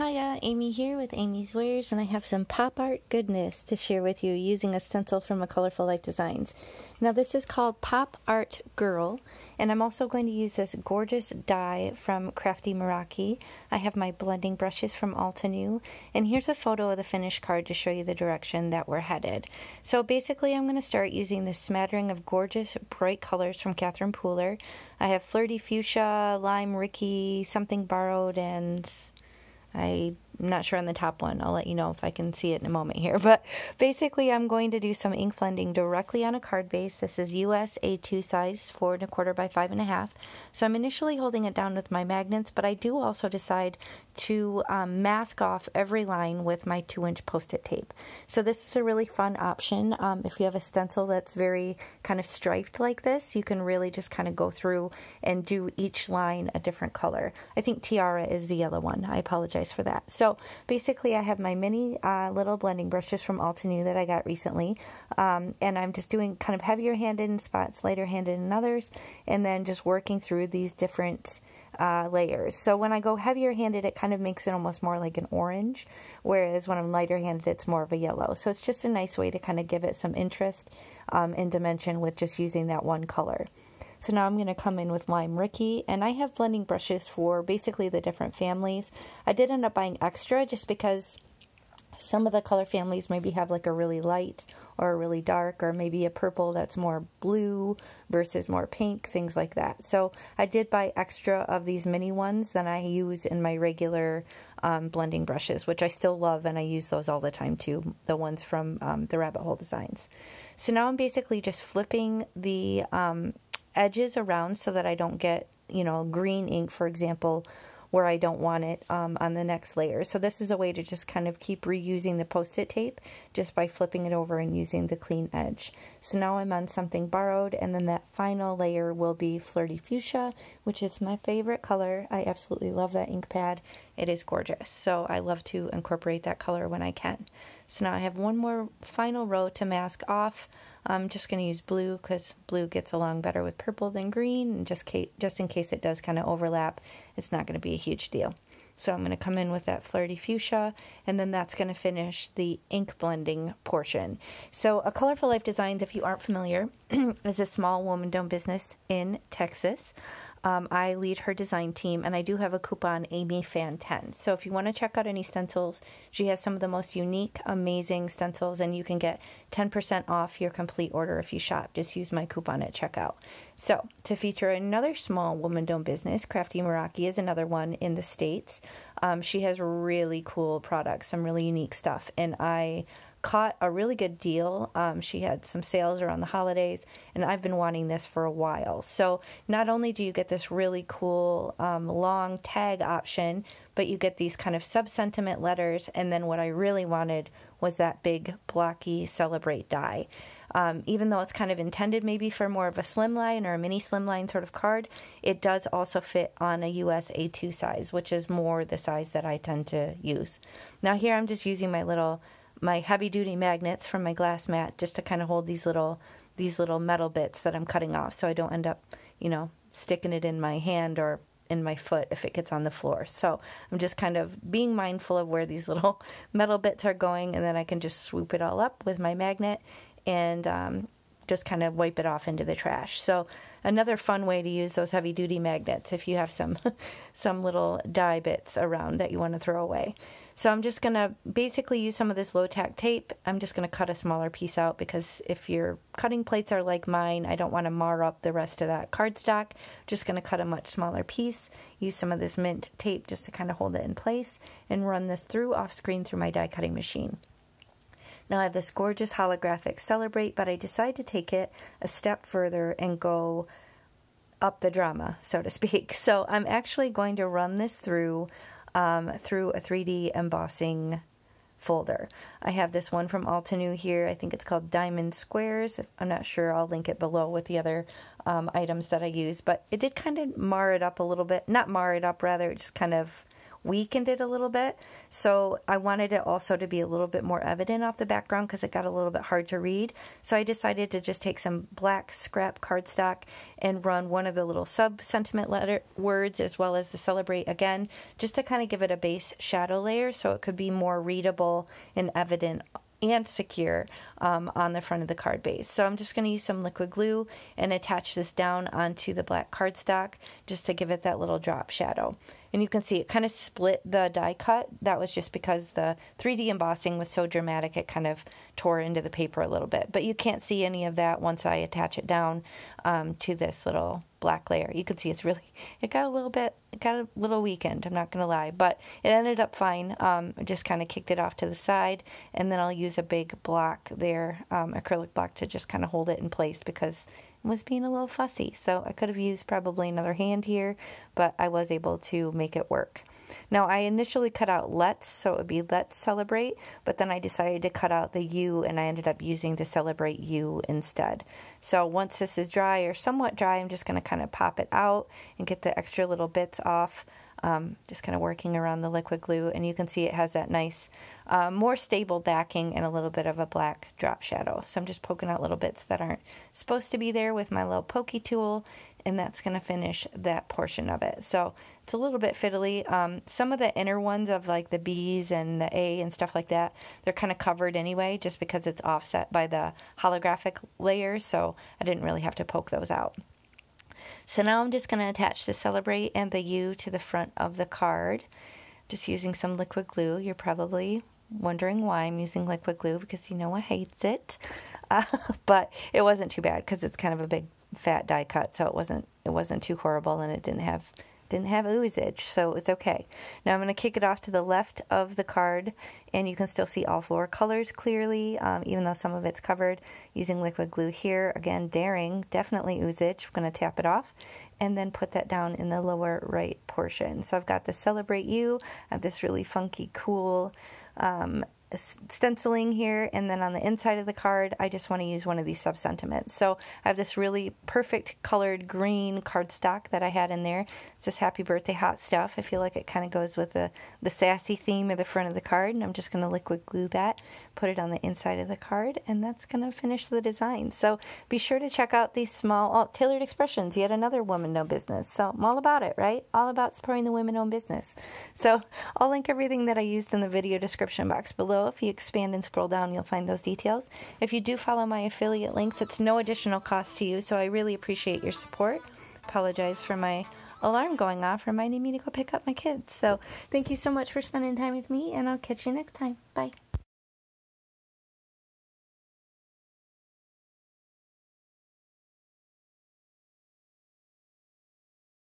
Hiya, Amy here with Amy's Wares, and I have some pop art goodness to share with you using a stencil from A Colorful Life Designs. Now this is called Pop Art Girl, and I'm also going to use this gorgeous die from Crafty Meraki. I have my blending brushes from Altenew, and here's a photo of the finished card to show you the direction that we're headed. So basically I'm going to start using this smattering of gorgeous bright colors from Catherine Pooler. I have Flirty Fuchsia, Lime Ricky, Something Borrowed, and I'm not sure on the top one. I'll let you know if I can see it in a moment here. But basically, I'm going to do some ink blending directly on a card base. This is US A2 size, 4 1/4 by 5 1/2. So I'm initially holding it down with my magnets, but I do also decide to mask off every line with my 2-inch post-it tape. So this is a really fun option. If you have a stencil that's very kind of striped like this, you can really just kind of go through and do each line a different color. I think Tiara is the yellow one. I apologize for that. So basically I have my mini little blending brushes from Altenew that I got recently, and I'm just doing kind of heavier handed in spots, lighter handed in others, and then just working through these different layers. So when I go heavier handed, it kind of makes it almost more like an orange, whereas when I'm lighter handed, it's more of a yellow. So it's just a nice way to kind of give it some interest and dimension with just using that one color. So now I'm going to come in with Lime Ricky, and I have blending brushes for basically the different families. I did end up buying extra just because some of the color families maybe have like a really light or a really dark, or maybe a purple that's more blue versus more pink, things like that. So I did buy extra of these mini ones than I use in my regular blending brushes, which I still love, and I use those all the time too, the ones from the Rabbit Hole Designs. So now I'm basically just flipping the edges around so that I don't get, you know, green ink, for example, where I don't want it on the next layer. So this is a way to just kind of keep reusing the post-it tape just by flipping it over and using the clean edge. So now I'm on Something Borrowed, and then that final layer will be Flirty Fuchsia, which is my favorite color. I absolutely love that ink pad. It is gorgeous. So I love to incorporate that color when I can. So now I have one more final row to mask off. I'm just going to use blue because blue gets along better with purple than green, and just in case it does kind of overlap, it's not going to be a huge deal. So I'm going to come in with that Flirty Fuchsia, and then that's going to finish the ink blending portion. So A Colorful Life Designs, if you aren't familiar, is a small woman-owned business in Texas. I lead her design team, and I do have a coupon, AmyFan10. So if you want to check out any stencils, she has some of the most unique, amazing stencils, and you can get 10% off your complete order if you shop. Just use my coupon at checkout. So to feature another small woman-owned business, Crafty Meraki is another one in the States. She has really cool products, some really unique stuff, and I caught a really good deal. She had some sales around the holidays, and I've been wanting this for a while. So not only do you get this really cool long tag option, but you get these kind of sub-sentiment letters, and then what I really wanted was that big blocky celebrate die. Even though it's kind of intended maybe for more of a slimline or a mini slimline sort of card, it does also fit on a US A2 size, which is more the size that I tend to use. Now here I'm just using my heavy-duty magnets from my glass mat just to kind of hold these little metal bits that I'm cutting off, so I don't end up, you know, sticking it in my hand or in my foot if it gets on the floor. So I'm just kind of being mindful of where these little metal bits are going, and then I can just swoop it all up with my magnet and just kind of wipe it off into the trash. So another fun way to use those heavy-duty magnets if you have some little die bits around that you want to throw away. So I'm just going to basically use some of this low-tack tape. I'm just going to cut a smaller piece out because if your cutting plates are like mine, I don't want to mar up the rest of that cardstock. Just going to cut a much smaller piece, use some of this mint tape just to kind of hold it in place, and run this through off-screen through my die-cutting machine. Now I have this gorgeous holographic celebrate, but I decide to take it a step further and go up the drama, so to speak. So I'm actually going to run this through a 3D embossing folder. I have this one from Altenew here. I think it's called Diamond Squares. I'm not sure. I'll link it below with the other items that I use, but it did kind of mar it up a little bit. Not mar it up, rather. It just kind of weakened it a little bit. So I wanted it also to be a little bit more evident off the background because it got a little bit hard to read. So I decided to just take some black scrap cardstock and run one of the little sub-sentiment letter words as well as the celebrate again, just to kind of give it a base shadow layer so it could be more readable and evident and secure on the front of the card base. So I'm just going to use some liquid glue and attach this down onto the black cardstock just to give it that little drop shadow. And you can see it kind of split the die cut. That was just because the 3D embossing was so dramatic it kind of tore into the paper a little bit. But you can't see any of that once I attach it down to this little black layer. You can see it's really, it got a little weakened, I'm not going to lie. But it ended up fine. Just kind of kicked it off to the side. And then I'll use a big block there, acrylic block, to just kind of hold it in place because was being a little fussy, so I could have used probably another hand here, but I was able to make it work. Now I initially cut out let's, so it would be let's celebrate, but then I decided to cut out the you, and I ended up using the celebrate you instead. So once this is dry or somewhat dry, I'm just going to kind of pop it out and get the extra little bits off. Just kind of working around the liquid glue, and you can see it has that nice, more stable backing and a little bit of a black drop shadow. So I'm just poking out little bits that aren't supposed to be there with my little pokey tool, and that's going to finish that portion of it. So it's a little bit fiddly. Some of the inner ones of like the B's and the A and stuff like that, they're kind of covered anyway just because it's offset by the holographic layer, so I didn't really have to poke those out. So now I'm just going to attach the celebrate and the U to the front of the card, just using some liquid glue. You're probably wondering why I'm using liquid glue because you know I hate it, but it wasn't too bad because it's kind of a big fat die cut, so it wasn't too horrible, and it didn't have oozage, so it's okay. Now I'm going to kick it off to the left of the card, and you can still see all four colors clearly, even though some of it's covered, using liquid glue here. Again, daring, definitely oozage. I'm going to tap it off and then put that down in the lower right portion. So I've got the Celebrate You, I have this really funky, cool stenciling here, and then on the inside of the card I just want to use one of these sub-sentiments. So I have this really perfect colored green cardstock that I had in there. It's just happy birthday hot stuff. I feel like it kind of goes with the sassy theme of the front of the card, and I'm just going to liquid glue that, put it on the inside of the card, and that's going to finish the design. So be sure to check out these small Tailored Expressions, yet another woman-owned business. So I'm all about it, right? All about supporting the women-owned business. So I'll link everything that I used in the video description box below. If you expand and scroll down, you'll find those details. If you do follow my affiliate links, it's no additional cost to you, so I really appreciate your support. Apologize for my alarm going off, reminding me to go pick up my kids. So thank you so much for spending time with me, and I'll catch you next time. Bye.